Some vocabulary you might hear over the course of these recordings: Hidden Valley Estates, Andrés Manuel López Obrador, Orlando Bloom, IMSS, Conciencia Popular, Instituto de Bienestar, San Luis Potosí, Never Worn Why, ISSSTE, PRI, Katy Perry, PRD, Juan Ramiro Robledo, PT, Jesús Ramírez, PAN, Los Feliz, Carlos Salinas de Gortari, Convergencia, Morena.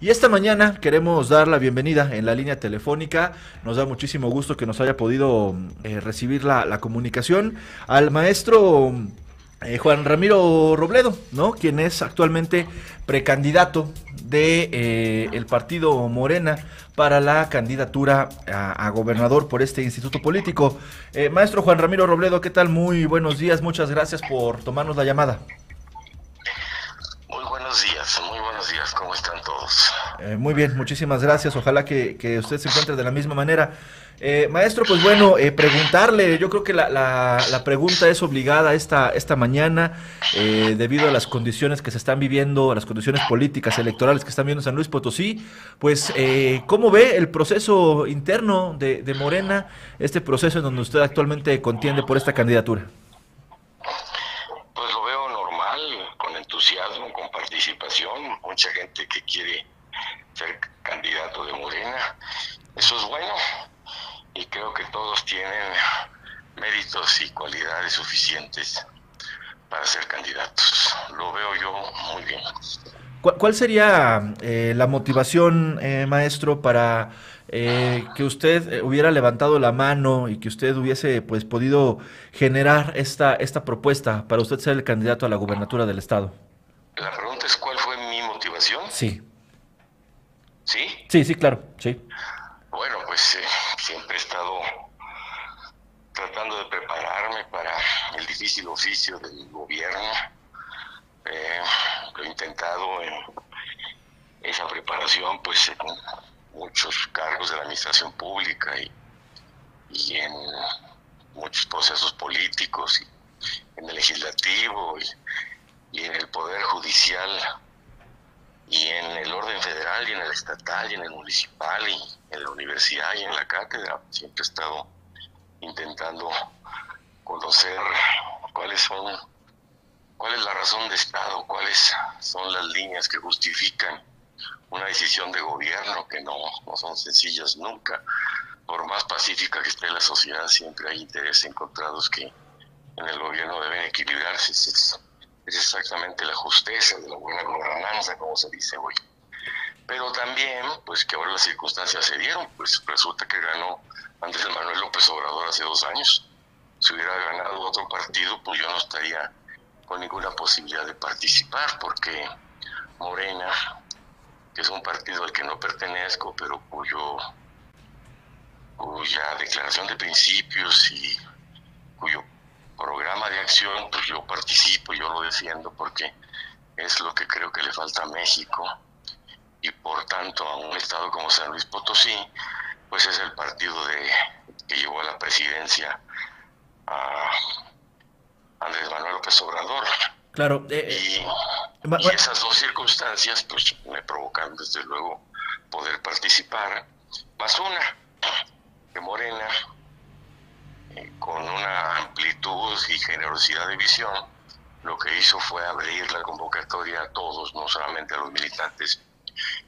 Y esta mañana queremos dar la bienvenida en la línea telefónica, nos da muchísimo gusto que nos haya podido recibir la comunicación, al maestro Juan Ramiro Robledo, ¿no? Quien es actualmente precandidato de el partido Morena para la candidatura a gobernador por este instituto político. Maestro Juan Ramiro Robledo, ¿qué tal? Muy buenos días, muchas gracias por tomarnos la llamada. Muy buenos días, ¿cómo están todos? Muy bien, muchísimas gracias, ojalá que usted se encuentre de la misma manera. Maestro, pues bueno, preguntarle, yo creo que la pregunta es obligada esta mañana, debido a las condiciones que se están viviendo, a las condiciones políticas, electorales que están viendo en San Luis Potosí, pues, ¿cómo ve el proceso interno de Morena, este proceso en donde usted actualmente contiende por esta candidatura? Con participación, mucha gente que quiere ser candidato de Morena, eso es bueno, y creo que todos tienen méritos y cualidades suficientes para ser candidatos. Lo veo yo muy bien. ¿Cuál sería la motivación, maestro, para que usted hubiera levantado la mano y que usted hubiese pues podido generar esta propuesta para usted ser el candidato a la gubernatura del estado? La pregunta es ¿cuál fue mi motivación? Sí. ¿Sí? Sí, claro, sí. Bueno, pues siempre he estado tratando de prepararme para el difícil oficio del gobierno. Lo he intentado en esa preparación, pues en muchos cargos de la administración pública y en muchos procesos políticos, y en el legislativo, y en el poder judicial, y en el orden federal, y en el estatal, y en el municipal, y en la universidad, y en la cátedra. Siempre he estado intentando conocer cuál es la razón de Estado, cuáles son las líneas que justifican una decisión de gobierno, que no son sencillas nunca. Por más pacífica que esté la sociedad, siempre hay intereses encontrados que en el gobierno deben equilibrarse. Es exactamente la justeza de la buena gobernanza, como se dice hoy. Pero también, pues que ahora las circunstancias se dieron, pues resulta que ganó Andrés Manuel López Obrador hace 2 años. Si hubiera ganado otro partido, pues yo no estaría con ninguna posibilidad de participar, porque Morena, que es un partido al que no pertenezco, pero cuya declaración de principios y cuyo programa de acción, pues yo participo, yo lo defiendo, porque es lo que creo que le falta a México, y por tanto a un estado como San Luis Potosí, pues es el partido que llevó a la presidencia a Andrés Manuel López Obrador. Claro. Y esas dos circunstancias pues me provocan desde luego poder participar, más una que Morena, con una amplitud y generosidad de visión, lo que hizo fue abrir la convocatoria a todos, no solamente a los militantes,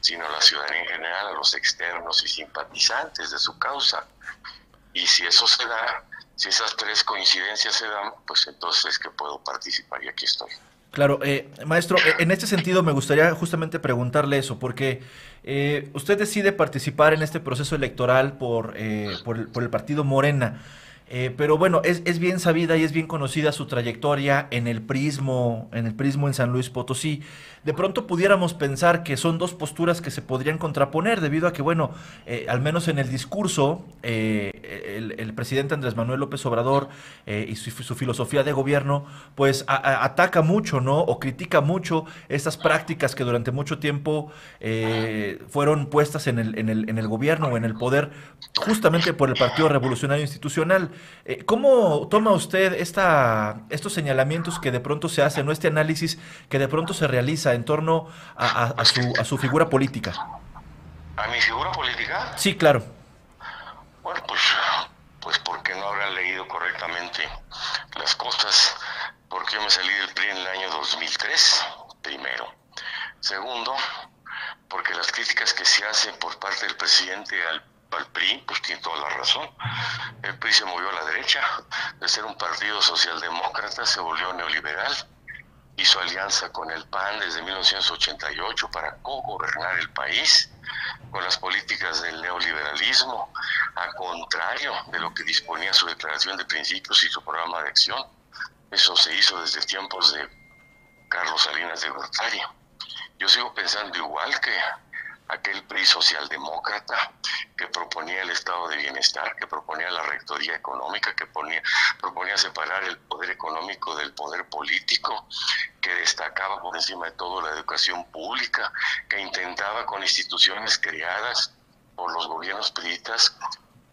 sino a la ciudadanía en general, a los externos y simpatizantes de su causa. Y si eso se da, si esas 3 coincidencias se dan, pues entonces que puedo participar, y aquí estoy. Claro, maestro, en este sentido me gustaría justamente preguntarle eso, porque usted decide participar en este proceso electoral por el partido Morena. Pero bueno, es bien sabida y es bien conocida su trayectoria en el prismo en San Luis Potosí. De pronto pudiéramos pensar que son dos posturas que se podrían contraponer, debido a que, bueno, al menos en el discurso, el presidente Andrés Manuel López Obrador y su filosofía de gobierno, pues ataca mucho, ¿no? O critica mucho estas prácticas que durante mucho tiempo fueron puestas en el gobierno o en el poder, justamente por el Partido Revolucionario Institucional. ¿Cómo toma usted estos señalamientos que de pronto se hacen, o este análisis que de pronto se realiza en torno a su figura política? ¿A mi figura política? Sí, claro. Bueno, pues porque no habrán leído correctamente las cosas, porque yo me salí del PRI en el año 2003, primero. Segundo, porque las críticas que se hacen por parte del presidente al PRI, pues tiene toda la razón. El PRI se movió a la derecha, de ser un partido socialdemócrata se volvió neoliberal, hizo alianza con el PAN desde 1988 para co-gobernar el país con las políticas del neoliberalismo, a contrario de lo que disponía su declaración de principios y su programa de acción. Eso se hizo desde tiempos de Carlos Salinas de Gortari. Yo sigo pensando igual que aquel PRI socialdemócrata que proponía el estado de bienestar, que proponía la rectoría económica, que proponía separar el poder económico del poder político, que destacaba por encima de todo la educación pública, que intentaba con instituciones creadas por los gobiernos priistas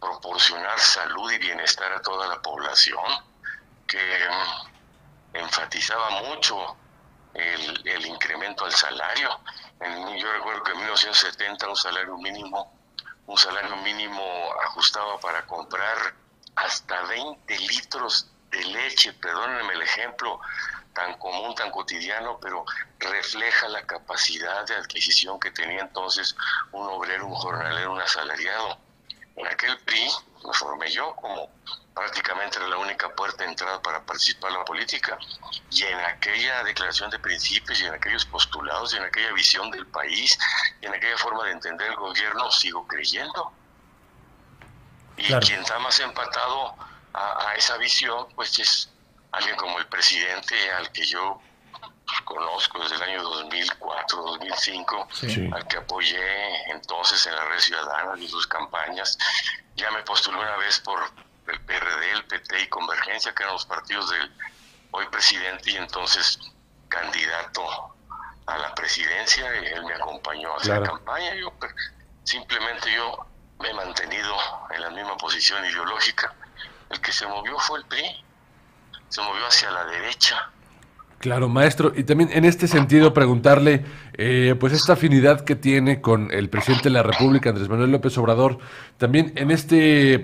proporcionar salud y bienestar a toda la población, que enfatizaba mucho el incremento al salario. Yo recuerdo que en 1970 un salario mínimo ajustaba para comprar hasta 20 litros de leche. Perdónenme el ejemplo tan común, tan cotidiano, pero refleja la capacidad de adquisición que tenía entonces un obrero, un jornalero, un asalariado. En aquel PRI me formé yo, como prácticamente era la única puerta de entrada para participar en la política, y en aquella declaración de principios y en aquellos postulados y en aquella visión del país y en aquella forma de entender el gobierno sigo creyendo. Y claro, quien está más empatado a esa visión pues es alguien como el presidente, al que yo conozco desde el año 2004, 2005, sí, al que apoyé entonces en la Red Ciudadana y sus campañas. Ya me postulé una vez por el PRD, el PT y Convergencia, que eran los partidos del hoy presidente y entonces candidato a la presidencia. Él me acompañó a hacer campaña. Yo simplemente me he mantenido en la misma posición ideológica. El que se movió fue el PRI, se movió hacia la derecha. Claro, maestro. Y también en este sentido preguntarle, pues esta afinidad que tiene con el presidente de la República, Andrés Manuel López Obrador, también en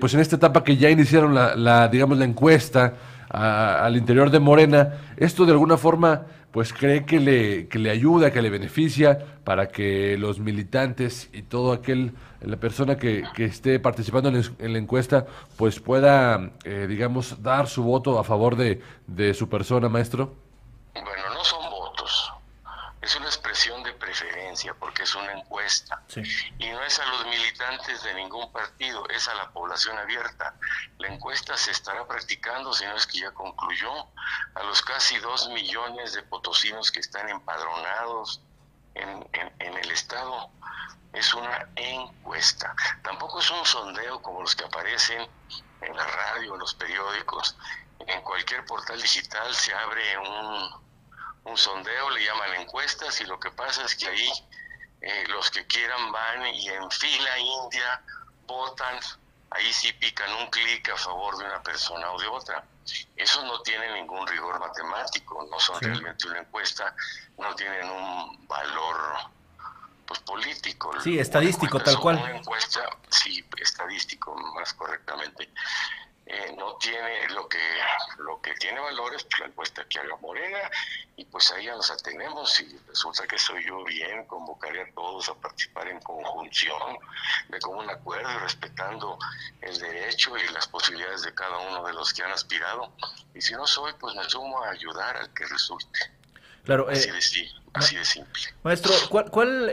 pues en esta etapa que ya iniciaron la encuesta al interior de Morena, esto de alguna forma, pues cree que le ayuda, que le beneficia para que los militantes y todo la persona que esté participando en la encuesta, pues pueda, digamos, dar su voto a favor de su persona, maestro. Bueno, no son votos, es una expresión de preferencia porque es una encuesta, sí, y no es a los militantes de ningún partido, es a la población abierta. La encuesta se estará practicando, si no es que ya concluyó, a los casi 2 millones de potosinos que están empadronados en el estado. Es una encuesta, tampoco es un sondeo como los que aparecen en la radio, en los periódicos. En cualquier portal digital se abre un sondeo, le llaman encuestas, y lo que pasa es que ahí los que quieran van y en fila india votan. Ahí sí pican un clic a favor de una persona o de otra. Eso no tiene ningún rigor matemático, no son realmente una encuesta, no tienen un valor pues político. Sí, estadístico, tal cual. Una encuesta, sí, estadístico más correctamente. No tiene lo que tiene valores, pues la encuesta que haga Morena, y pues ahí nos atenemos, y resulta que soy yo bien, convocaré a todos a participar en conjunción, de común acuerdo, respetando el derecho y las posibilidades de cada uno de los que han aspirado, y si no soy, pues me sumo a ayudar al que resulte. Claro, así de simple. Maestro, ¿cuál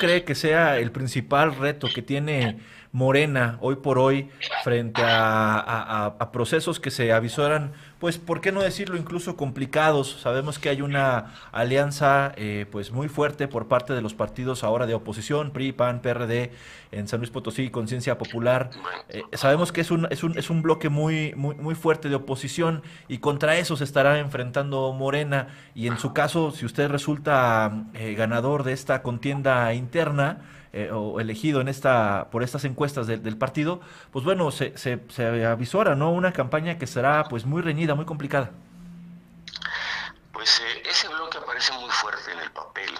cree que sea el principal reto que tiene Morena hoy por hoy frente a procesos que se avisoran, pues por qué no decirlo, incluso complicados? Sabemos que hay una alianza pues muy fuerte por parte de los partidos ahora de oposición, PRI, PAN, PRD, en San Luis Potosí, Conciencia Popular. Sabemos que es un bloque muy fuerte de oposición, y contra eso se estará enfrentando Morena, y en su caso, si usted resulta ganador de esta contienda interna, o elegido por estas encuestas del partido, pues bueno, se avisora, ¿no?, una campaña que será pues muy reñida, muy complicada. Pues ese bloque aparece muy fuerte en el papel,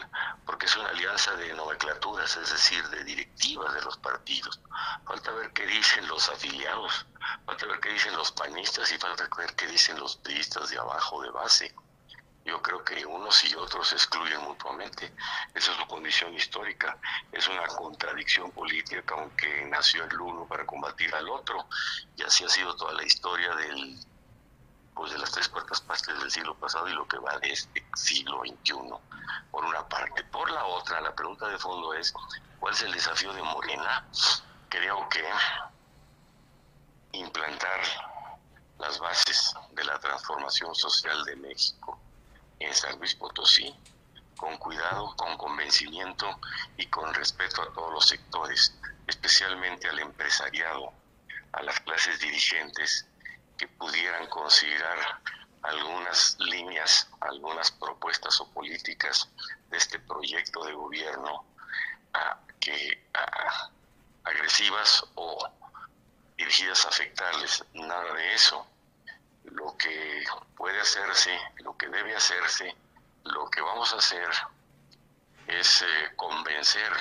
porque es una alianza de nomenclaturas, es decir, de directivas de los partidos. Falta ver qué dicen los afiliados, falta ver qué dicen los panistas y falta ver qué dicen los priistas de abajo, de base. Yo creo que unos y otros se excluyen mutuamente. Esa es su condición histórica. Es una contradicción política, aunque nació el uno para combatir al otro. Y así ha sido toda la historia del pues de las tres cuartas partes del siglo pasado y lo que va de este siglo XXI, por una parte. Por la otra, la pregunta de fondo es, ¿cuál es el desafío de Morena? Creo que implantar las bases de la transformación social de México en San Luis Potosí, con cuidado, con convencimiento y con respeto a todos los sectores, especialmente al empresariado, a las clases dirigentes que pudieran considerar algunas líneas, algunas propuestas o políticas de este proyecto de gobierno agresivas o dirigidas a afectarles. Nada de eso. Lo que puede hacerse, lo que debe hacerse, lo que vamos a hacer es convencer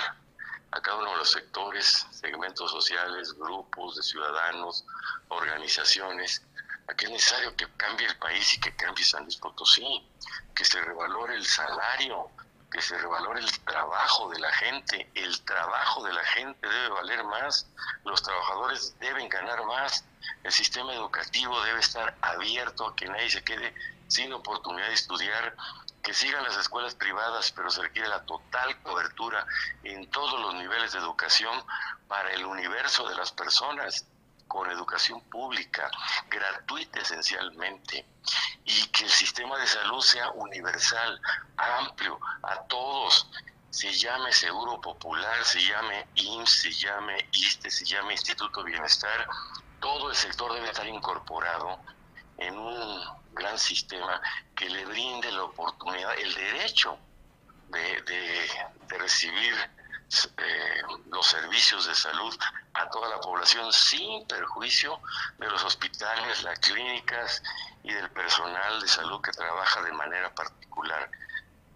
a cada uno de los sectores, segmentos sociales, grupos de ciudadanos, organizaciones, a que es necesario que cambie el país y que cambie San Luis Potosí, que se revalore el salario, que se revalore el trabajo de la gente. El trabajo de la gente debe valer más, los trabajadores deben ganar más, el sistema educativo debe estar abierto a que nadie se quede sin oportunidad de estudiar, que sigan las escuelas privadas, pero se requiere la total cobertura en todos los niveles de educación para el universo de las personas, con educación pública, gratuita esencialmente, y que el sistema de salud sea universal, amplio, a todos, se llame Seguro Popular, se llame IMSS, se llame ISSSTE, se llame Instituto de Bienestar. Todo el sector debe estar incorporado en un gran sistema que le brinde la oportunidad, el derecho de recibir los servicios de salud a toda la población sin perjuicio de los hospitales, las clínicas y del personal de salud que trabaja de manera particular.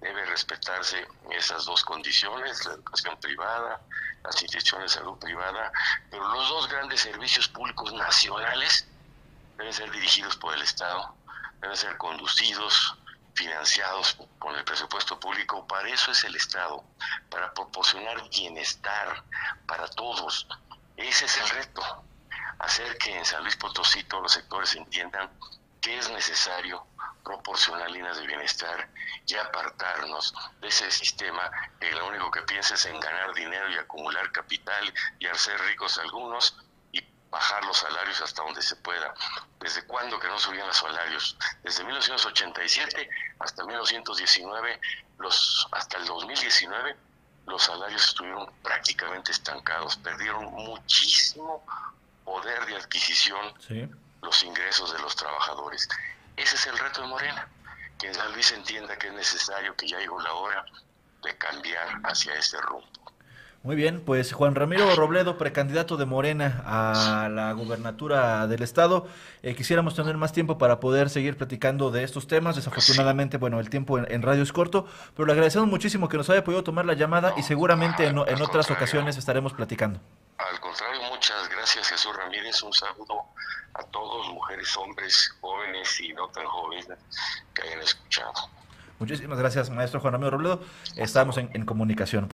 Debe respetarse esas dos condiciones, la educación privada, las instituciones de salud privada, pero los dos grandes servicios públicos nacionales deben ser dirigidos por el Estado, deben ser conducidos, financiados con el presupuesto público. Para eso es el Estado, para proporcionar bienestar para todos. Ese es el reto, hacer que en San Luis Potosí todos los sectores entiendan que es necesario proporcionar líneas de bienestar y apartarnos de ese sistema que lo único que piensa es en ganar dinero y acumular capital y hacer ricos algunos, bajar los salarios hasta donde se pueda. ¿Desde cuándo que no subían los salarios? Desde 1987 hasta 1919, hasta el 2019, los salarios estuvieron prácticamente estancados. Perdieron muchísimo poder de adquisición los ingresos de los trabajadores. Ese es el reto de Morena, que San Luis entienda que es necesario, que ya llegó la hora de cambiar hacia ese rumbo. Muy bien, pues Juan Ramiro Robledo, precandidato de Morena a la gubernatura del Estado. Quisiéramos tener más tiempo para poder seguir platicando de estos temas. Desafortunadamente, bueno, el tiempo en radio es corto, pero le agradecemos muchísimo que nos haya podido tomar la llamada y seguramente en otras ocasiones estaremos platicando. Al contrario, muchas gracias, Jesús Ramírez. Un saludo a todos, mujeres, hombres, jóvenes y no tan jóvenes que hayan escuchado. Muchísimas gracias, maestro Juan Ramiro Robledo. Estamos en comunicación.